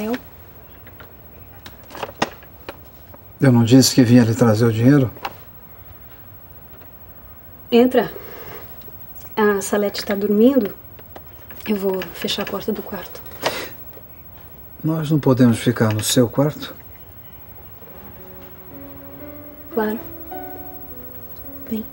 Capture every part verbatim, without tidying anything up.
Téo. Eu não disse que vinha lhe trazer o dinheiro? Entra. A Salete está dormindo. Eu vou fechar a porta do quarto. Nós não podemos ficar no seu quarto? Claro. Vem.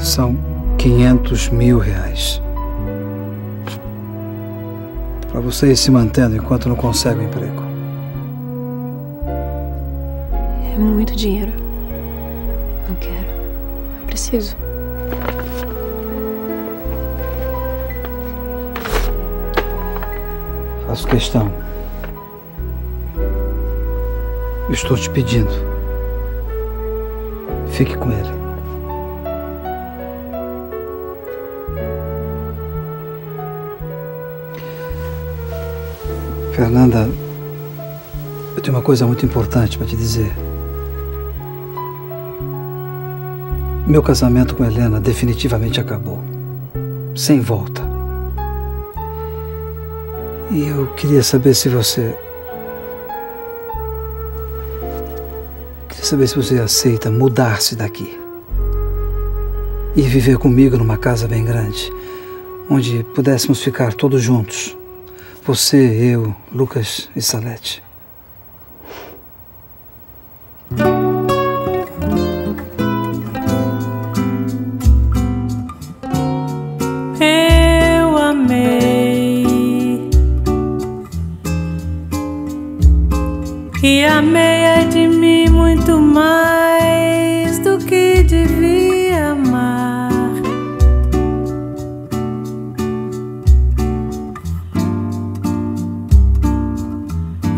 São quinhentos mil reais. Para você ir se mantendo enquanto não consegue um emprego. É muito dinheiro. Não quero. Não preciso. Faço questão. Eu estou te pedindo. Fique com ele. Fernanda, eu tenho uma coisa muito importante para te dizer. Meu casamento com Helena definitivamente acabou. Sem volta. E eu queria saber se você... Queria saber se você aceita mudar-se daqui. E viver comigo numa casa bem grande, onde pudéssemos ficar todos juntos. Você, eu, Lucas e Salete. Eu amei e amei é de mim muito mais do que devia amar.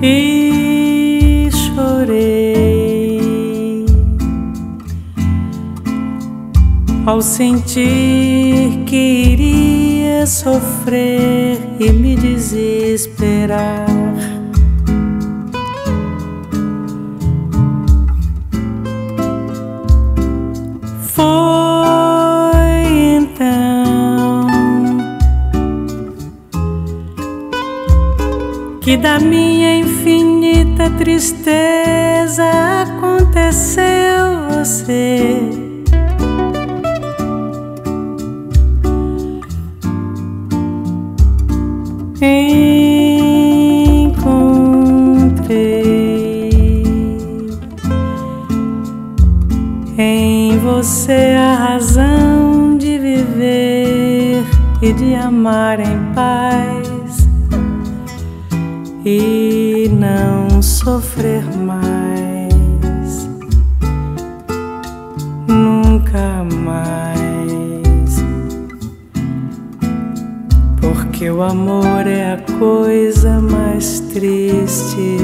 E chorei ao sentir que iria sofrer e me desesperar. Foi então que da minha infinita tristeza aconteceu você. Encontrei em você a razão de viver e de amar em paz. E não sofrer mais, nunca mais, porque o amor é a coisa mais triste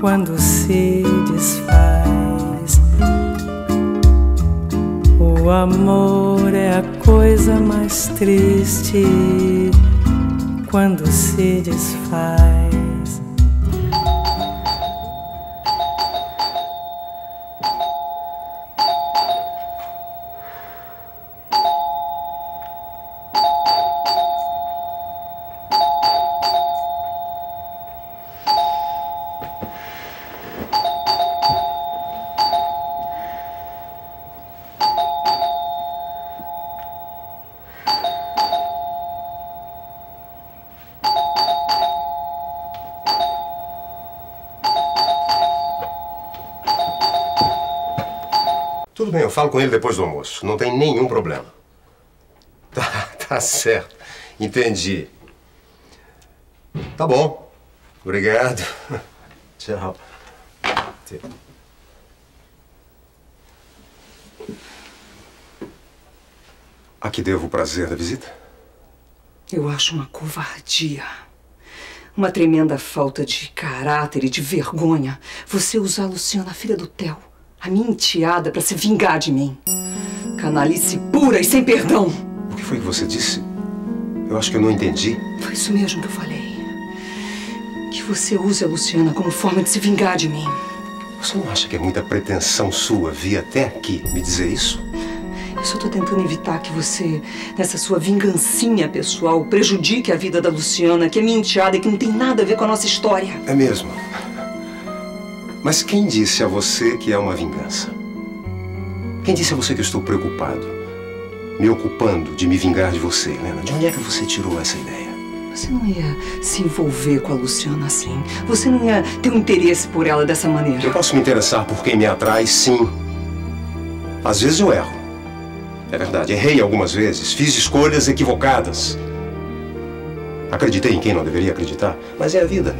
quando se desfaz. O amor é a coisa mais triste quando se desfaz. Eu falo com ele depois do almoço. Não tem nenhum problema. Tá, tá certo. Entendi. Tá bom. Obrigado. Tchau. A que devo o prazer da visita? Eu acho uma covardia. Uma tremenda falta de caráter e de vergonha. Você usar a Luciana, a filha do Téo, a minha enteada, para se vingar de mim. Canalice pura e sem perdão. O que foi que você disse? Eu acho que eu não entendi. Foi isso mesmo que eu falei. Que você usa a Luciana como forma de se vingar de mim. Você não acha que é muita pretensão sua vir até aqui me dizer isso? Eu só tô tentando evitar que você, nessa sua vingancinha pessoal, prejudique a vida da Luciana, que é minha enteada e que não tem nada a ver com a nossa história. É mesmo? Mas quem disse a você que é uma vingança? Quem disse a você que eu estou preocupado, me ocupando de me vingar de você, Helena? De onde é que você tirou essa ideia? Você não ia se envolver com a Luciana assim. Você não ia ter um interesse por ela dessa maneira. Eu posso me interessar por quem me atrai, sim. Às vezes eu erro. É verdade, errei algumas vezes, fiz escolhas equivocadas. Acreditei em quem não deveria acreditar, mas é a vida.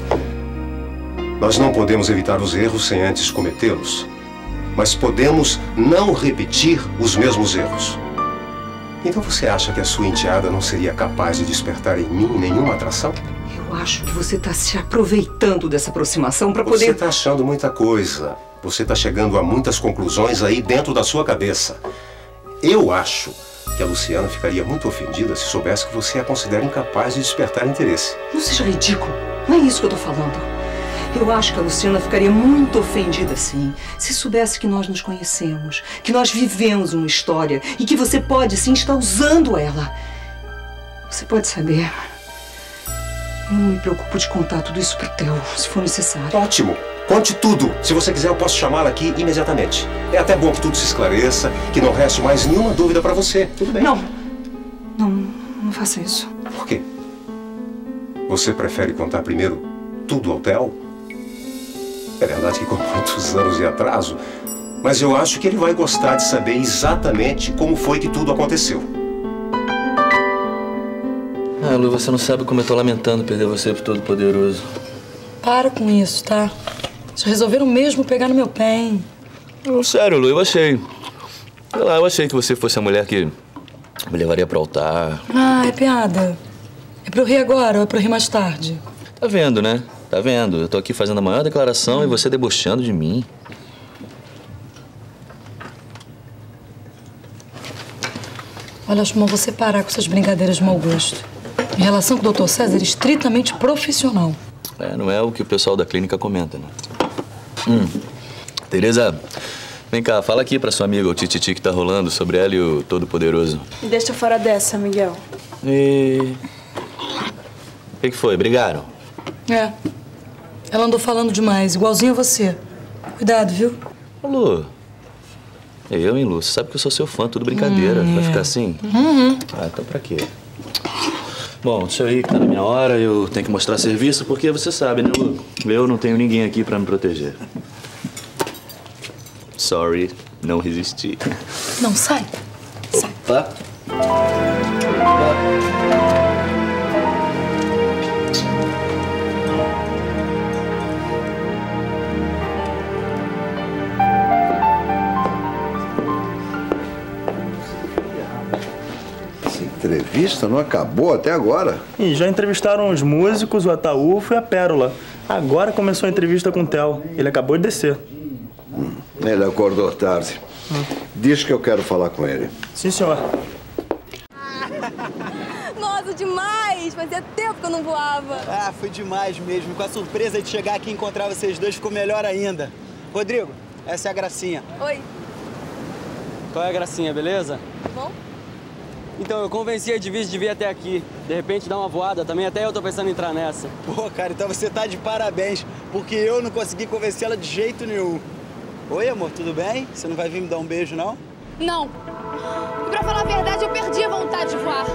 Nós não podemos evitar os erros sem antes cometê-los, mas podemos não repetir os mesmos erros. Então você acha que a sua enteada não seria capaz de despertar em mim nenhuma atração? Eu acho que você está se aproveitando dessa aproximação para poder... Você está achando muita coisa. Você está chegando a muitas conclusões aí dentro da sua cabeça. Eu acho que a Luciana ficaria muito ofendida se soubesse que você a considera incapaz de despertar interesse. Não seja ridículo. Não é isso que eu tô falando. Eu acho que a Luciana ficaria muito ofendida, sim, se soubesse que nós nos conhecemos, que nós vivemos uma história e que você pode, sim, estar usando ela. Você pode saber. Eu não me preocupo de contar tudo isso pro Téo, se for necessário. Ótimo! Conte tudo. Se você quiser, eu posso chamá-la aqui imediatamente. É até bom que tudo se esclareça, que não reste mais nenhuma dúvida pra você. Tudo bem? Não. Não, não faça isso. Por quê? Você prefere contar primeiro tudo ao Téo? É verdade que com muitos anos de atraso, mas eu acho que ele vai gostar de saber exatamente como foi que tudo aconteceu. Ah, Lu, você não sabe como eu tô lamentando perder você pro Todo-Poderoso. Para com isso, tá? Vocês resolveram mesmo pegar no meu pé, hein? Não, sério, Lu, eu achei. Sei lá, eu achei que você fosse a mulher que me levaria pro altar. Ah, é piada. É pra eu rir agora ou é pra eu rir mais tarde? Tá vendo, né? Tá vendo. Eu tô aqui fazendo a maior declaração hum. e você debochando de mim. Olha, acho bom você parar com essas brincadeiras de mau gosto. Em relação com o doutor César, ele é estritamente profissional. É, não é o que o pessoal da clínica comenta, né? Hum. Tereza, vem cá, fala aqui pra sua amiga o tititi que tá rolando sobre ela e o Todo-Poderoso. Me deixa fora dessa, Miguel. E... O que que foi? Brigaram? É. Ela andou falando demais, igualzinho a você. Cuidado, viu? Ô, Lu. Eu, hein, Lu? Você sabe que eu sou seu fã, tudo brincadeira. Hum, Vai é. ficar assim? Uhum. Ah, então pra quê? Bom, deixa eu ir, que tá na minha hora, eu tenho que mostrar serviço, porque você sabe, né, Lu? Eu não tenho ninguém aqui pra me proteger. Sorry, não resisti. Não, sai. Opa. Sai. Entrevista não acabou até agora. E já entrevistaram os músicos, o Ataúfo e a Pérola. Agora começou a entrevista com o Téo. Ele acabou de descer. Hum, ele acordou tarde. Hum. Diz que eu quero falar com ele. Sim, senhor. Nossa, demais! Fazia tempo que eu não voava. Ah, foi demais mesmo. Com a surpresa de chegar aqui e encontrar vocês dois, ficou melhor ainda. Rodrigo, essa é a Gracinha. Oi. Qual é a Gracinha, beleza? Tá bom? Então, eu convenci a Edwiges de vir até aqui. De repente, dar uma voada também. Até eu tô pensando em entrar nessa. Pô, cara, então você tá de parabéns, porque eu não consegui convencê-la de jeito nenhum. Oi, amor, tudo bem? Você não vai vir me dar um beijo, não? Não. E pra falar a verdade, eu perdi a vontade de voar.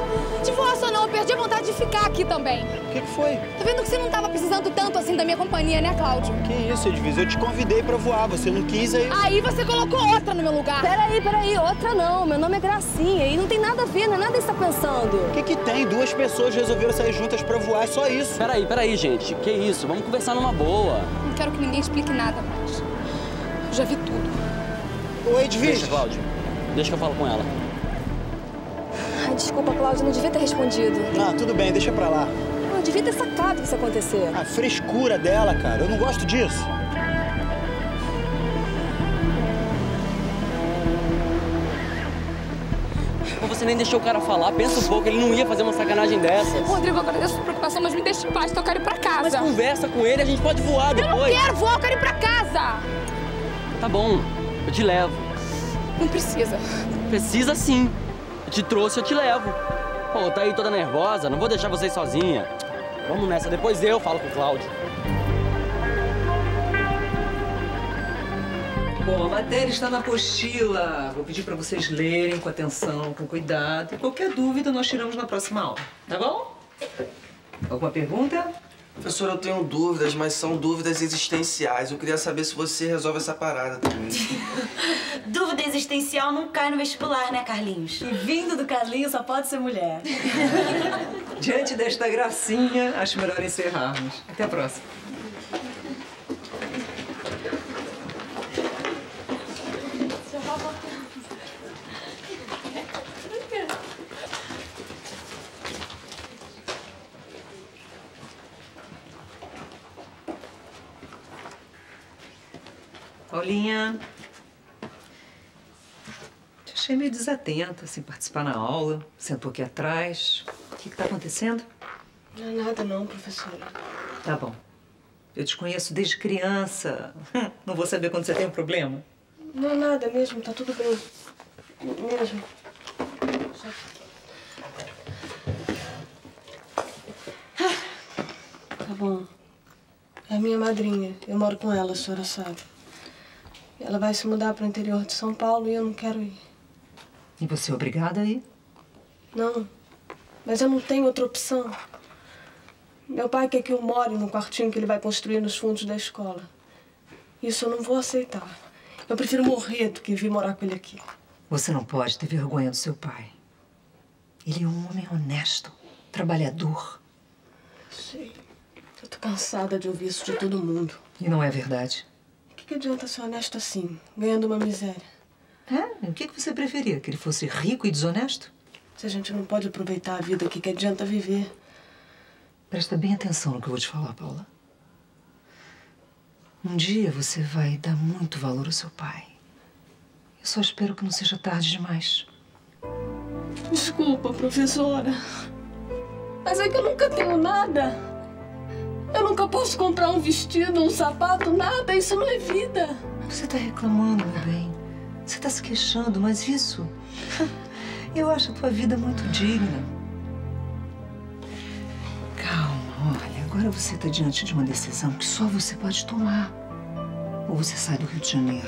De voar só não, eu perdi a vontade de ficar aqui também. O que que foi? Tá vendo que você não tava precisando tanto assim da minha companhia, né, Cláudio? Que isso, Edwiges? Eu te convidei pra voar, você não quis aí... Aí você colocou outra no meu lugar. Peraí, peraí, outra não. Meu nome é Gracinha e não tem nada a ver, não é nada que você tá pensando. O que que tem? Duas pessoas resolveram sair juntas pra voar, é só isso. Peraí, peraí, gente. Que isso? Vamos conversar numa boa. Não quero que ninguém explique nada mais. Eu já vi tudo. Oi, Edwiges. Deixa, Cláudio. Deixa que eu falo com ela. Ai, desculpa, Cláudio, não devia ter respondido. Ah, tudo bem, deixa pra lá. Eu devia ter sacado que isso aconteceu. A frescura dela, cara, eu não gosto disso. Ou você nem deixou o cara falar? Pensa um pouco, ele não ia fazer uma sacanagem dessa. Rodrigo, eu agradeço a sua preocupação, mas me deixa em paz, eu quero ir pra casa. Mas conversa com ele, a gente pode voar depois. Eu não quero voar, eu quero ir pra casa. Tá bom, eu te levo. Não precisa. Precisa sim. Eu te trouxe, eu te levo. Pô, tá aí toda nervosa, não vou deixar vocês sozinha. Vamos nessa, depois eu falo com o Cláudio. Bom, a matéria está na apostila. Vou pedir para vocês lerem com atenção, com cuidado. E qualquer dúvida nós tiramos na próxima aula, tá bom? Alguma pergunta? Professora, eu tenho dúvidas, mas são dúvidas existenciais. Eu queria saber se você resolve essa parada também. Dúvida existencial não cai no vestibular, né, Carlinhos? E vindo do Carlinhos só pode ser mulher. Diante desta gracinha, acho melhor encerrarmos. Até a próxima. Paulinha, te achei meio desatenta, sem participar na aula, sentou aqui atrás. O que que tá acontecendo? Não é nada não, professora. Tá bom. Eu te conheço desde criança. Não vou saber quando você tem um problema. Não é nada mesmo, tá tudo bem. Mesmo. Só... Tá bom. É a minha madrinha. Eu moro com ela, a senhora sabe. Ela vai se mudar para o interior de São Paulo e eu não quero ir. E você é obrigada a ir? Não, mas eu não tenho outra opção. Meu pai quer que eu more no quartinho que ele vai construir nos fundos da escola. Isso eu não vou aceitar. Eu prefiro morrer do que vir morar com ele aqui. Você não pode ter vergonha do seu pai. Ele é um homem honesto, trabalhador. Eu sei. Eu tô cansada de ouvir isso de todo mundo. E não é verdade? O que adianta ser honesto assim, ganhando uma miséria? É? O que você preferia? Que ele fosse rico e desonesto? Se a gente não pode aproveitar a vida aqui, que adianta viver? Presta bem atenção no que eu vou te falar, Paula. Um dia você vai dar muito valor ao seu pai. Eu só espero que não seja tarde demais. Desculpa, professora. Mas é que eu nunca tenho nada. Eu nunca posso comprar um vestido, um sapato, nada. Isso não é vida. Você tá reclamando, meu bem. Você tá se queixando, mas isso... Eu acho a tua vida muito digna. Calma, olha. Agora você tá diante de uma decisão que só você pode tomar. Ou você sai do Rio de Janeiro,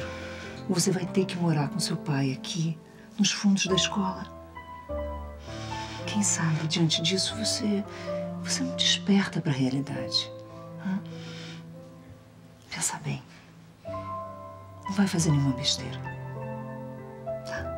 ou você vai ter que morar com seu pai aqui, nos fundos da escola. Quem sabe, diante disso, você... Você não desperta para a realidade. Hã? Pensa bem. Não vai fazer nenhuma besteira. Tá?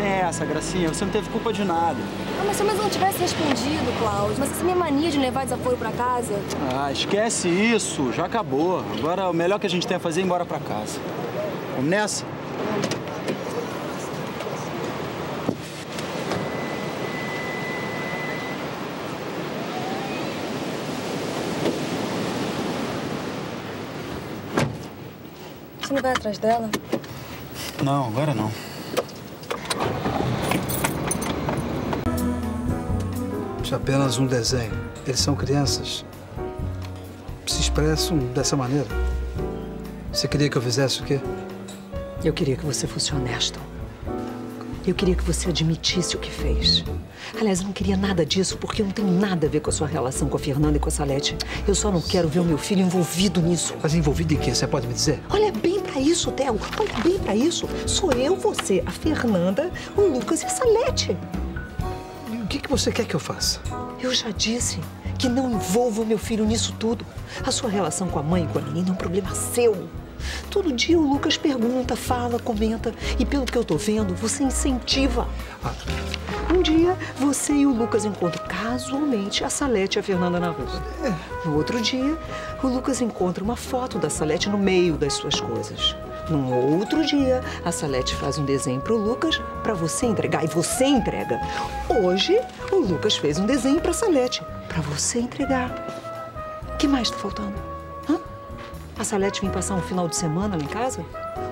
É essa, Gracinha. Você não teve culpa de nada. Ah, mas se eu não tivesse respondido, Cláudio, mas essa minha mania de levar desaforo pra casa... Ah, esquece isso. Já acabou. Agora o melhor que a gente tem a fazer é ir embora pra casa. Vamos nessa? Você não vai atrás dela? Não, agora não. Apenas um desenho. Eles são crianças. Se expressam dessa maneira. Você queria que eu fizesse o quê? Eu queria que você fosse honesto. Eu queria que você admitisse o que fez. Aliás, eu não queria nada disso, porque eu não tenho nada a ver com a sua relação com a Fernanda e com a Salete. Eu só não quero ver o meu filho envolvido nisso. Mas envolvido em quê? Você pode me dizer? Olha bem pra isso, Téo. Olha bem pra isso. Sou eu, você, a Fernanda, o Lucas e a Salete. O que que você quer que eu faça? Eu já disse que não envolvo o meu filho nisso tudo. A sua relação com a mãe e com a menina é um problema seu. Todo dia o Lucas pergunta, fala, comenta. E pelo que eu tô vendo, você incentiva. Ah. Um dia, você e o Lucas encontram casualmente a Salete e a Fernanda na rua. É. No outro dia, o Lucas encontra uma foto da Salete no meio das suas coisas. Num outro dia, a Salete faz um desenho pro Lucas pra você entregar. E você entrega. Hoje, o Lucas fez um desenho pra Salete. Pra você entregar. O que mais tá faltando? Hã? A Salete vem passar um final de semana lá em casa?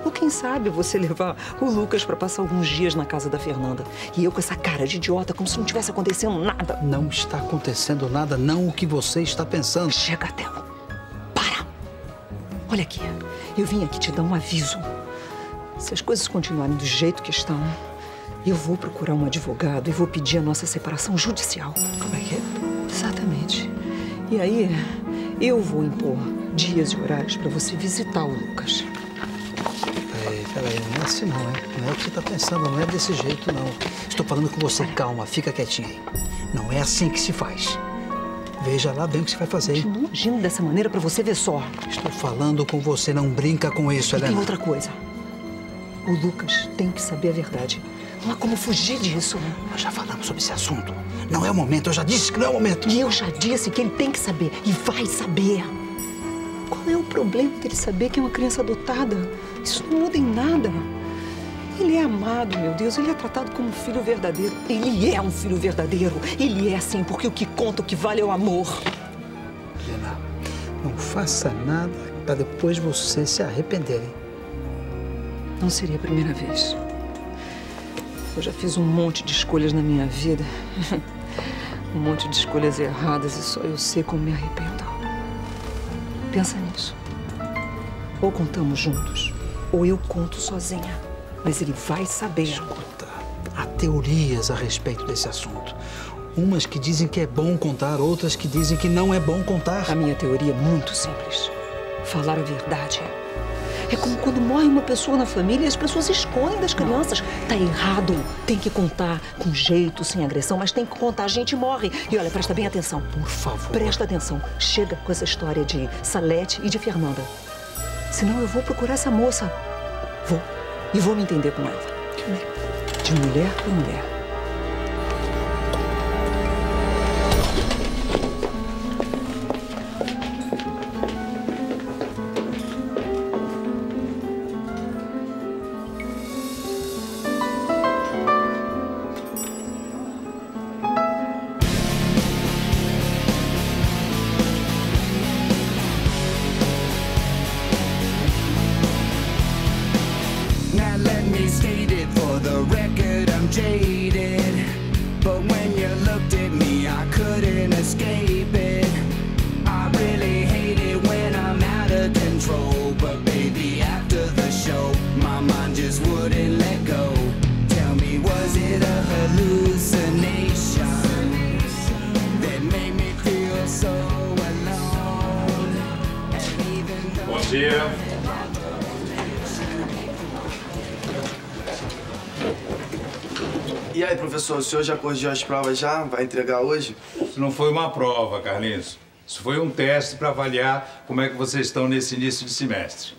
Ou quem sabe você levar o Lucas pra passar alguns dias na casa da Fernanda. E eu com essa cara de idiota, como se não tivesse acontecendo nada. Não está acontecendo nada, não o que você está pensando. Chega, Téo. Para. Olha aqui. Eu vim aqui te dar um aviso. Se as coisas continuarem do jeito que estão, eu vou procurar um advogado e vou pedir a nossa separação judicial. Como é que é? Exatamente. E aí, eu vou impor dias e horários para você visitar o Lucas. Peraí, peraí, não é assim não, hein? Não é o que você tá pensando, não é desse jeito, não. Estou falando com você, calma, fica quietinha aí. Não é assim que se faz. Veja lá bem o que você vai fazer. Eu não agindo dessa maneira pra você ver só. Estou falando com você, não brinca com isso, Helena. E tem outra coisa. O Lucas tem que saber a verdade. Não há como fugir disso, né? Nós já falamos sobre esse assunto. Não é o momento, eu já disse que não é o momento. E eu já disse que ele tem que saber, e vai saber. Qual é o problema dele saber que é uma criança adotada? Isso não muda em nada. Ele é amado, meu Deus, ele é tratado como um filho verdadeiro. Ele é um filho verdadeiro. Ele é assim, porque o que conta, o que vale é o amor. Helena, não faça nada para depois você se arrepender, hein? Não seria a primeira vez. Eu já fiz um monte de escolhas na minha vida. Um monte de escolhas erradas e só eu sei como me arrependo. Pensa nisso. Ou contamos juntos, ou eu conto sozinha. Mas ele vai saber. Escuta, há teorias a respeito desse assunto. Umas que dizem que é bom contar, outras que dizem que não é bom contar. A minha teoria é muito simples. Falar a verdade. É como quando morre uma pessoa na família e as pessoas escondem das crianças. Tá errado. Tem que contar com jeito, sem agressão, mas tem que contar. A gente morre. E olha, presta bem atenção. Por favor. Presta atenção. Chega com essa história de Salete e de Fernanda. Senão eu vou procurar essa moça. Vou. E vou me entender com ela. De mulher para mulher. E aí, professor, o senhor já corrigiu as provas já? Vai entregar hoje? Isso não foi uma prova, Carlinhos. Isso foi um teste para avaliar como é que vocês estão nesse início de semestre.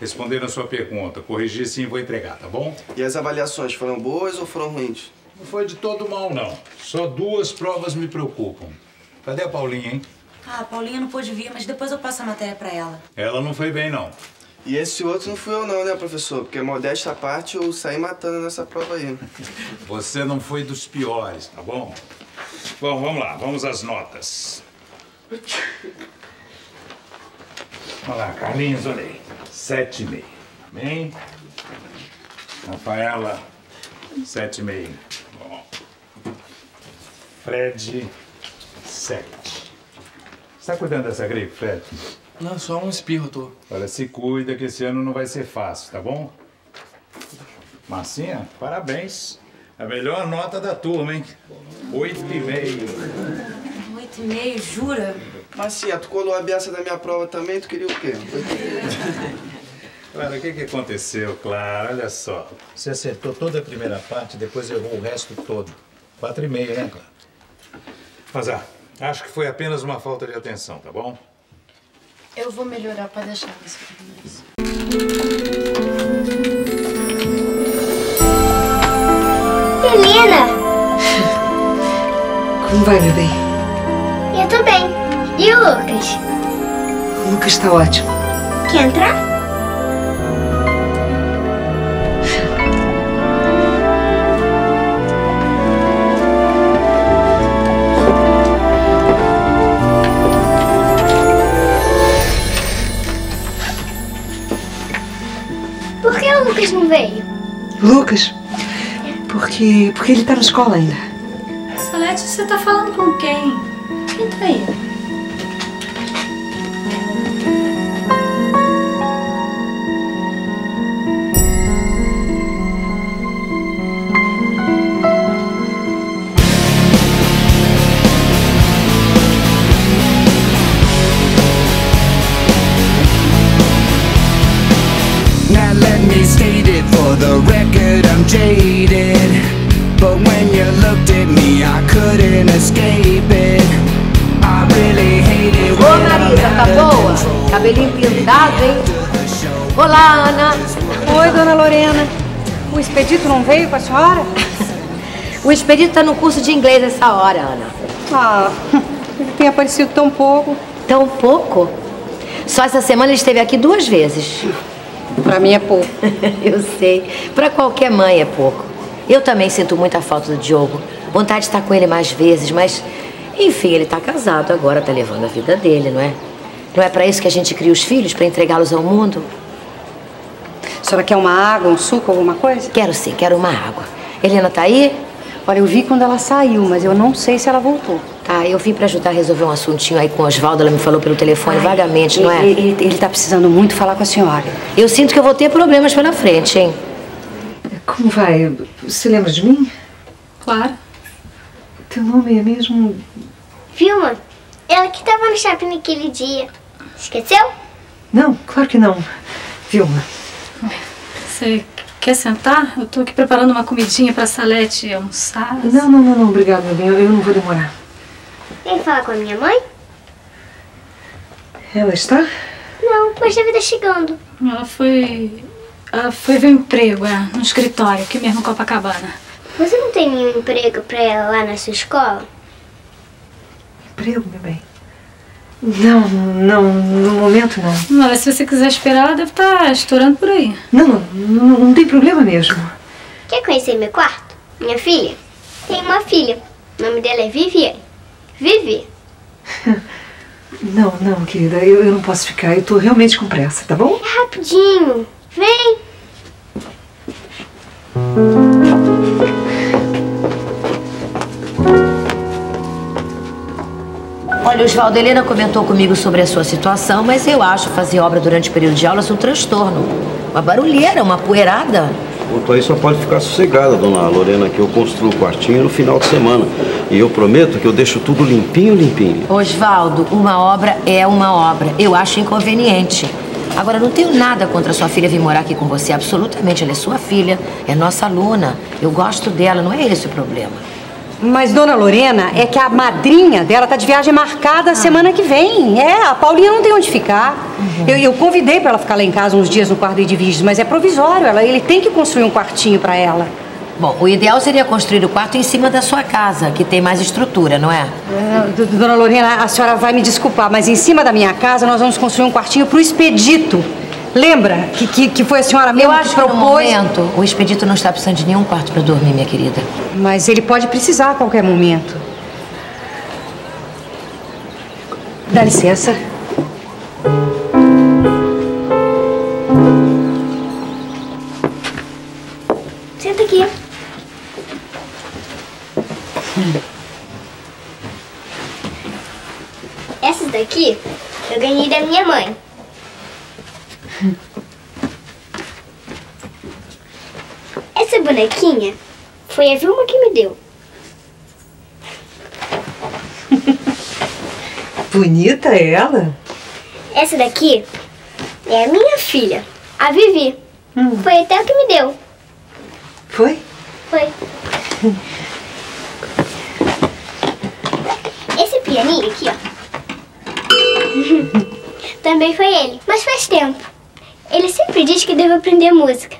Respondendo a sua pergunta, corrigir sim, vou entregar, tá bom? E as avaliações foram boas ou foram ruins? Não foi de todo mal, não. Só duas provas me preocupam. Cadê a Paulinha, hein? Ah, a Paulinha não pôde vir, mas depois eu passo a matéria para ela. Ela não foi bem, não. E esse outro não fui eu não, né, professor? Porque, modéstia à parte, eu saí matando nessa prova aí. Você não foi dos piores, tá bom? Bom, vamos lá. Vamos às notas. Olha lá, Carlinhos, olha aí. Sete e meio. Bem? Rafaela, sete e meio. Bom. Fred, sete. Você tá cuidando dessa gripe, Fred? Não, só um espirro, tô. Olha, se cuida que esse ano não vai ser fácil, tá bom? Marcinha, parabéns. A melhor nota da turma, hein? Oito e meio. Oito e meio, jura? Marcinha, tu colou a beça da minha prova também, tu queria o quê? Clara, o que que aconteceu, Clara? Olha só. Você acertou toda a primeira parte, depois errou o resto todo. Quatro e meio, né, Clara? Mas, ah, acho que foi apenas uma falta de atenção, tá bom? Eu vou melhorar para deixar você mais. Helena! Como vai, meu bem? Eu tô bem. E o Lucas? O Lucas tá ótimo. Quer entrar? que o Lucas não veio? Lucas? É. Porque, porque ele tá na escola ainda. Salete, você tá falando com quem? Quem tá aí? Jaded, but when you looked at me, I couldn't escape it. I really hated. Ô Marisa, tá boa? Cabelinho pintado, hein? Olá, Ana. Oi, dona Lorena. O Expedito não veio com a senhora? O Expedito tá no curso de inglês essa hora, Ana. Ah, ele tem aparecido tão pouco. Tão pouco? Só essa semana ele esteve aqui duas vezes. Pra mim é pouco. Eu sei. Pra qualquer mãe é pouco. Eu também sinto muita falta do Diogo. Vontade de estar com ele mais vezes, mas... Enfim, ele tá casado agora, tá levando a vida dele, não é? Não é pra isso que a gente cria os filhos? Pra entregá-los ao mundo? A senhora quer uma água, um suco, alguma coisa? Quero sim, quero uma água. Helena tá aí? Olha, eu vi quando ela saiu, mas eu não sei se ela voltou. Tá, eu vim pra ajudar a resolver um assuntinho aí com o Oswaldo. Ela me falou pelo telefone. Ai, vagamente, ele, não é? Ele, ele tá precisando muito falar com a senhora. Eu sinto que eu vou ter problemas pela frente, hein? Como vai? Você lembra de mim? Claro. Teu nome é mesmo... Vilma, ela que tava no shopping naquele dia. Esqueceu? Não, claro que não. Vilma. Sei. Quer sentar? Eu tô aqui preparando uma comidinha pra Salete almoçar. Não, não, não, não. Obrigada, meu bem. Eu, eu não vou demorar. Vem falar com a minha mãe? Ela está? Não, mas deve estar chegando. Ela foi... Ela foi ver um emprego, é. No escritório, aqui mesmo em Copacabana. Você não tem nenhum emprego pra ela lá na sua escola? Emprego, meu bem? Não, não, no momento não. Não, mas se você quiser esperar, ela deve estar estourando por aí. Não, não, não tem problema mesmo. Quer conhecer meu quarto? Minha filha? Tem uma filha. O nome dela é Viviane. Vivi. Não, não, querida. Eu, eu não posso ficar. Eu tô realmente com pressa, tá bom? É rapidinho. Vem. Olha, Oswaldo, Helena comentou comigo sobre a sua situação, mas eu acho fazer obra durante o período de aulas um transtorno. Uma barulheira, uma poeirada. Quanto a isso, só pode ficar sossegada, dona Lorena, que eu construo o quartinho no final de semana. E eu prometo que eu deixo tudo limpinho, limpinho. Oswaldo, uma obra é uma obra. Eu acho inconveniente. Agora, não tenho nada contra a sua filha vir morar aqui com você. Absolutamente, ela é sua filha, é nossa aluna. Eu gosto dela, não é esse o problema. Mas, dona Lorena, é que a madrinha dela tá de viagem marcada ah. semana que vem. É, a Paulinha não tem onde ficar. Uhum. Eu, eu convidei pra ela ficar lá em casa uns dias no quarto do Edwiges, mas é provisório. Ela, ele tem que construir um quartinho pra ela. Bom, o ideal seria construir o quarto em cima da sua casa, que tem mais estrutura, não é? é dona Lorena, a senhora vai me desculpar, mas em cima da minha casa nós vamos construir um quartinho pro Expedito. Lembra que, que, que foi a senhora mesmo que propôs? Eu acho que no momento o Expedito não está precisando de nenhum quarto para dormir, minha querida. Mas ele pode precisar a qualquer momento. Dá licença. Senta aqui. Hum. Essa daqui eu ganhei da minha mãe. Essa bonequinha foi a Vilma que me deu. Bonita ela? Essa daqui é a minha filha, a Vivi. Hum. Foi a Téo que me deu. Foi? Foi. Esse pianinho aqui, ó. Também foi ele, mas faz tempo. Ele sempre diz que devo aprender música.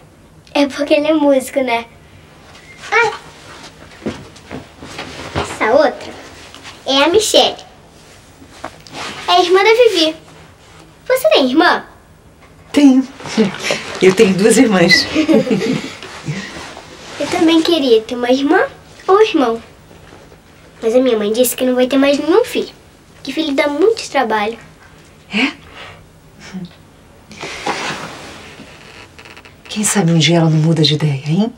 É porque ele é músico, né? Ah! Essa outra é a Michelle. É a irmã da Vivi. Você tem irmã? Tenho. Eu tenho duas irmãs. Eu também queria ter uma irmã ou irmão. Mas a minha mãe disse que não vai ter mais nenhum filho. Que filho dá muito trabalho. É? Quem sabe um dia ela não muda de ideia, hein?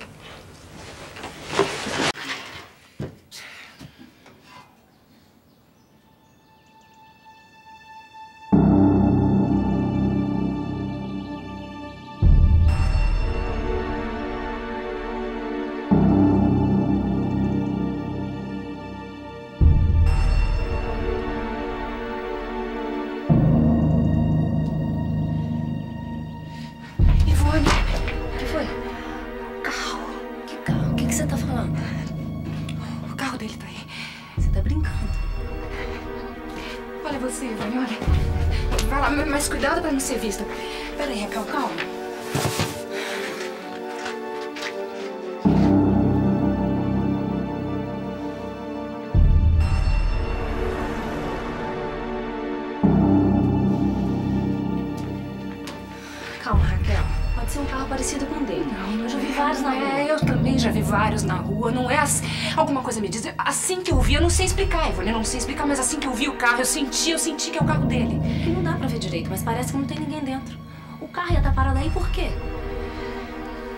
Eu senti, eu senti que é o carro dele. E não dá pra ver direito, mas parece que não tem ninguém dentro. O carro ia estar parado aí por quê?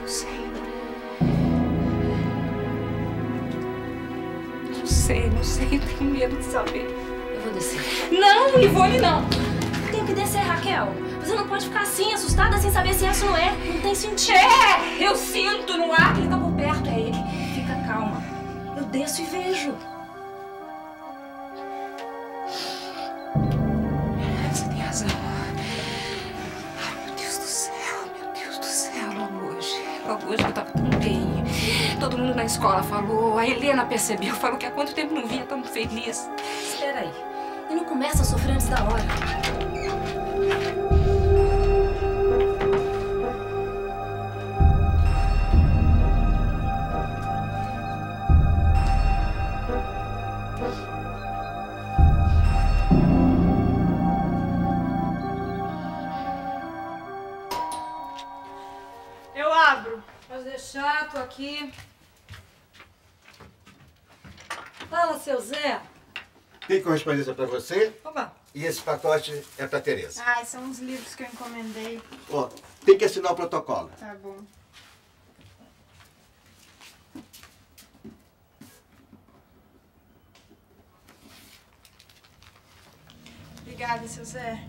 Não sei. Não sei, não sei. Eu tenho medo de saber. Eu vou descer. Não, Ivone, não. Eu tenho que descer, Raquel. Você não pode ficar assim, assustada, sem saber se isso não é. Não tem sentido. É! Eu sinto no ar que ele tá por perto. É ele. Fica calma. Eu desço e vejo. A escola falou, a Helena percebeu, falou que há quanto tempo não vinha tão feliz. Espera aí, e não começa a sofrer antes da hora. Eu abro, mas é chato aqui. Fala, seu Zé. Tem correspondência pra você. Opa. E esse pacote é pra Tereza. Ah, são os livros que eu encomendei. Ó, oh, tem que assinar o protocolo. Tá bom. Obrigada, seu Zé.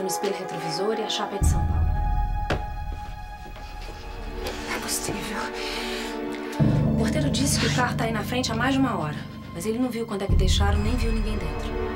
No espelho retrovisor e a chapa é de São Paulo. Não é possível. O porteiro disse que o carro tá aí na frente há mais de uma hora, mas ele não viu quando é que deixaram, nem viu ninguém dentro.